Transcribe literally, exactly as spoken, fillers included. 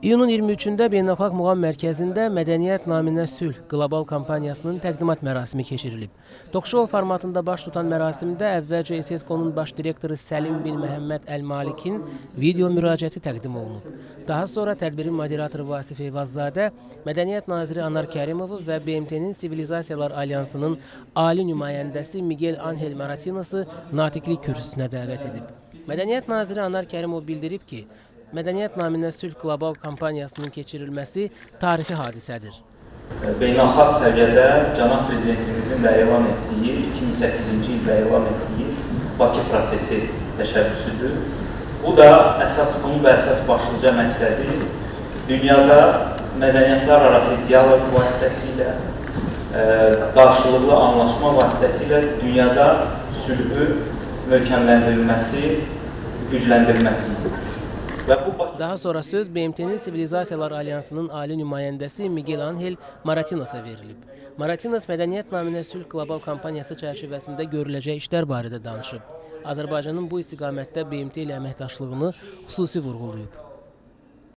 İyunun iyirmi üçündə Beynəlxalq Muğam Mərkəzində Mədəniyyət Naminə Sülh Global Kampaniyasının təqdimat mərasimi keçirilib. Dokşuov formatında baş tutan mərasimdə əvvəlcə N S S Q-nun baş direktoru Səlim Bin Məhəmməd Əl-Malikin video müraciəti təqdim olunub. Daha sonra tədbirin moderatoru Vasif Eyvazzadə, Mədəniyyət naziri Anar Kərimovu və B M T'nin Sivilizasiyalar Aliyansının ali nümayəndəsi Miguel Ángel Moratinosu natiqlik kürsüsünə dəvət edib. Mədəniyyət naziri Anar Kərimov bildirib ki, Mədəniyyət naminə sülh global kampaniyasının keçirilməsi tarixi hadisədir. Beynəlxalq səviyyədə cənab prezidentimizin də elan etdiyi, iki min səkkizinci ildə elan etdiyi Bakı prosesi təşəbbüsüdür. Bu da əsas, bunun da əsas başlıca məqsədi dünyada mədəniyyətlər arası dialoq vasitəsilə, qarşılıqlı anlaşma vasitəsilə dünyada sülhü möhkəmləndirilməsi, gücləndirilməsidir. Daha sonra söz B M T'nin Sivilizasiyalar Aliyansının ali nümayəndəsi Miguel Ángel Moratinosa verilib. Moratinos Mədəniyyət naminə sülh global kampaniyası çərçivəsində görüləcək işlər barədə danışıb. Azərbaycanın bu istiqamətdə B M T ilə əməkdaşlığını xüsusi vurğulayıb.